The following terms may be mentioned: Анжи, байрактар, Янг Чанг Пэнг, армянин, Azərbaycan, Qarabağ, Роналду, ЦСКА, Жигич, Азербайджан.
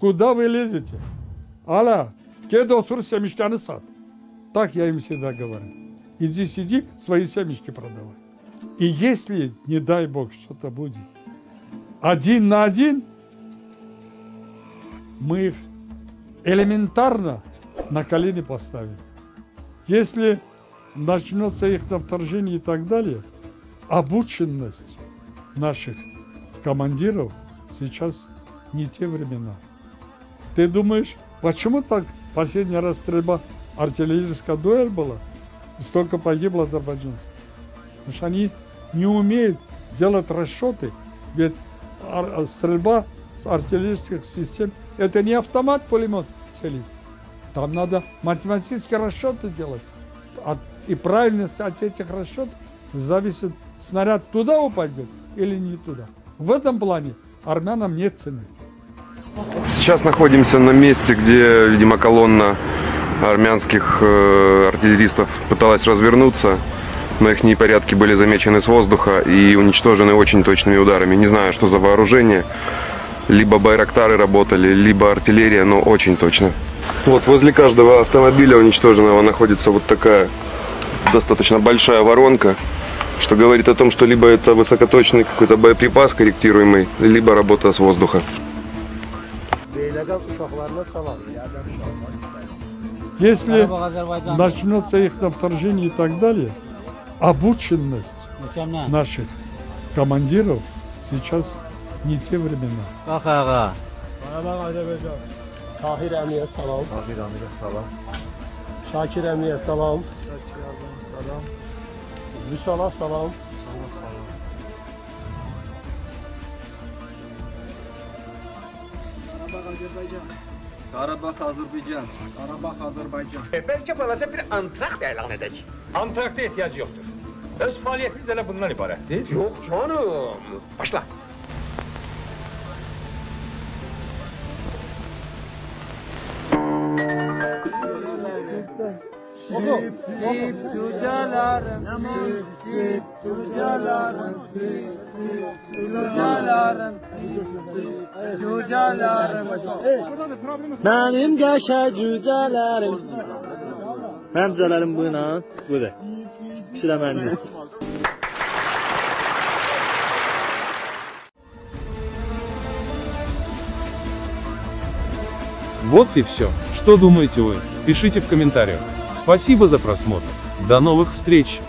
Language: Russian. Куда вы лезете? Алла, так я им всегда говорю. Иди сиди, свои семечки продавай. И если, не дай бог, что-то будет, один на один, мы их элементарно на колени поставим. Если начнется их вторжение и так далее, обученность наших командиров сейчас не те времена. Ты думаешь, почему так последний раз стрельба, артиллерийская дуэль была, и столько погибло азербайджанцев? Потому что они не умеют делать расчеты, ведь стрельба с артиллерийских систем – это не автомат-пулемет целится. Там надо математические расчеты делать. И правильность от этих расчетов зависит, снаряд туда упадет или не туда. В этом плане армянам нет цены. Сейчас находимся на месте, где, видимо, колонна армянских артиллеристов пыталась развернуться, но их непорядки были замечены с воздуха и уничтожены очень точными ударами. Не знаю, что за вооружение. Либо байрактары работали, либо артиллерия, но очень точно. Вот возле каждого автомобиля уничтоженного находится вот такая достаточно большая воронка, что говорит о том, что либо это высокоточный какой-то боеприпас корректируемый, либо работа с воздуха. Если начнется их вторжение и так далее, обученность наших командиров сейчас не те времена. Tahir Əmiyə salam. Tahir Əmiyə salam. Şakir Əmiyə salam. Şakir Əmiyə salam. Vüsala salam. Vüsala salam. Qarabağ Azərbaycan. Qarabağ Azərbaycan. Qarabağ Azərbaycan. Bəlkə balaca bir antrakt elan edək. Antrakta ehtiyac yoxdur. Öz fəaliyyətimiz elə bundan ibarətdir. Yox canım. Başla. Benim geçe cücelerim. Hemzelerim buna. Bu da. Şurada benimle. Вот и все. Что думаете вы? Пишите в комментариях. Спасибо за просмотр. До новых встреч!